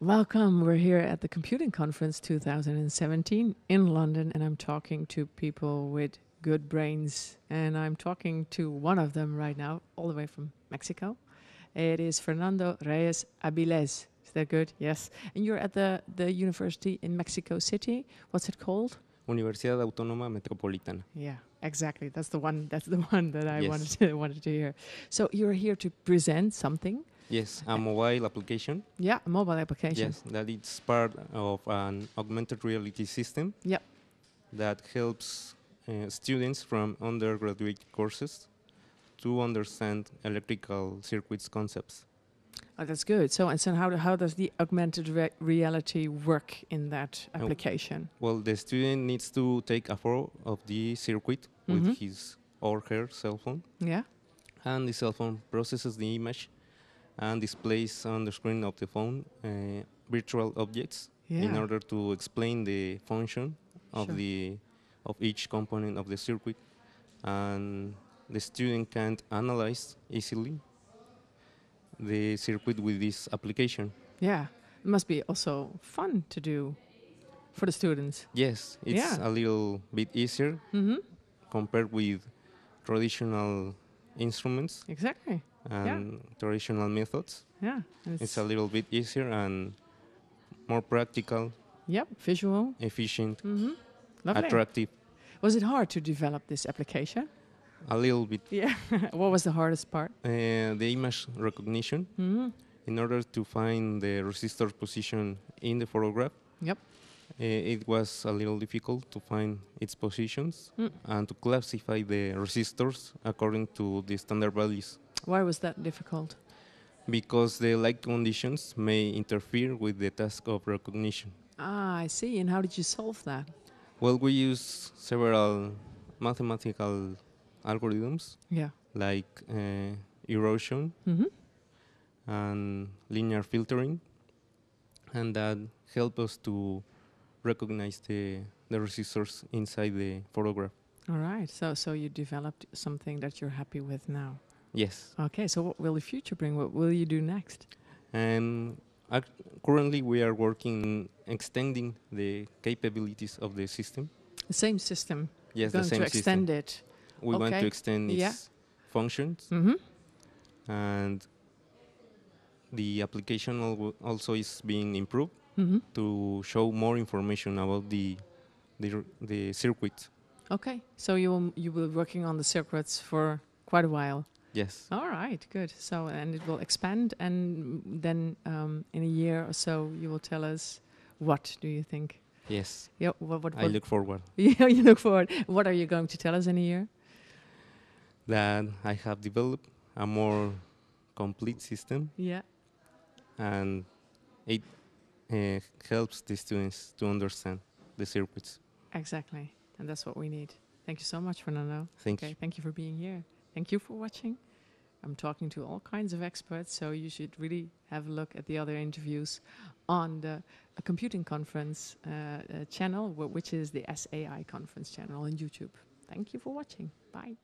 Welcome. We're here at the Computing Conference 2017 in London, and I'm talking to people with good brains. And I'm talking to one of them right now, all the way from Mexico. It is Fernando Reyes Aviles. Is that good? Yes. And you're at the university in Mexico City. What's it called? Universidad Autónoma Metropolitana. Yeah, exactly. That's the one. That's the one that I wanted to hear. So you're here to present something. Yes, a mobile application. Yeah, a mobile application. Yes, that it's part of an augmented reality system. Yeah, that helps students from undergraduate courses to understand electrical circuits concepts. Oh, that's good. So, and so how does the augmented reality work in that application? Well, the student needs to take a photo of the circuit with his or her cell phone. Yeah, and the cell phone processes the image and displays on the screen of the phone virtual objects in order to explain the function of each component of the circuit, and the student can analyze easily the circuit with this application. Yeah, it must be also fun to do for the students. Yes, it's a little bit easier compared with traditional instruments. Exactly. And traditional methods. Yeah. It's a little bit easier and more practical. Yep, visual. Efficient. Lovely. Attractive. Was it hard to develop this application? A little bit. Yeah. What was the hardest part? The image recognition. In order to find the resistor position in the photograph. Yep. It was a little difficult to find its positions and to classify the resistors according to the standard values. Why was that difficult? Because the light conditions may interfere with the task of recognition. Ah, I see. And how did you solve that? Well, we use several mathematical algorithms, like erosion and linear filtering, and that help us to recognize the resistors inside the photograph. All right. So you developed something that you're happy with now. Yes. Okay, so what will the future bring? What will you do next? Currently, we are working extending the capabilities of the system. The same system? Yes, the same system. Going to extend it? We want to extend its functions. And the application also is being improved to show more information about the circuits. Okay, so you will be working on the circuits for quite a while. Yes. All right, good. So, and it will expand, and then in a year or so, you will tell us what do you think? Yes. Yeah. What I look forward. Yeah, you look forward. What are you going to tell us in a year? That I have developed a more complete system. Yeah. And it helps the students to understand the circuits. Exactly, and that's what we need. Thank you so much, Fernando. Thank you for being here. Thank you for watching. I'm talking to all kinds of experts, so you should really have a look at the other interviews on the Computing Conference channel, which is the SAI Conference channel on YouTube. Thank you for watching. Bye.